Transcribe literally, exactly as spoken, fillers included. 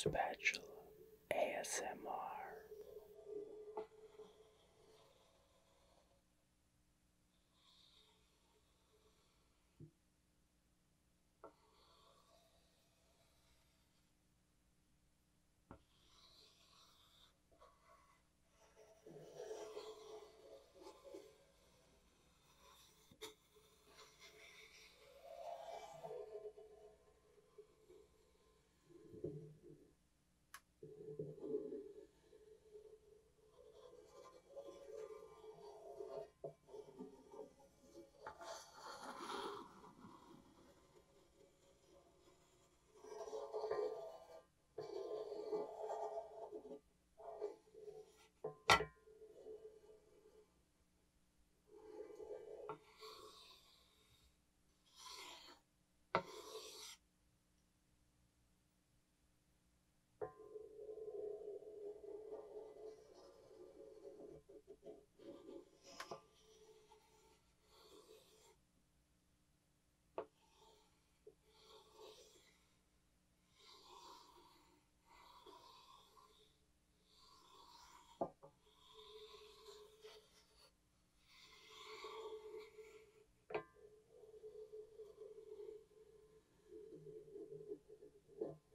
Special A S M R. Yeah.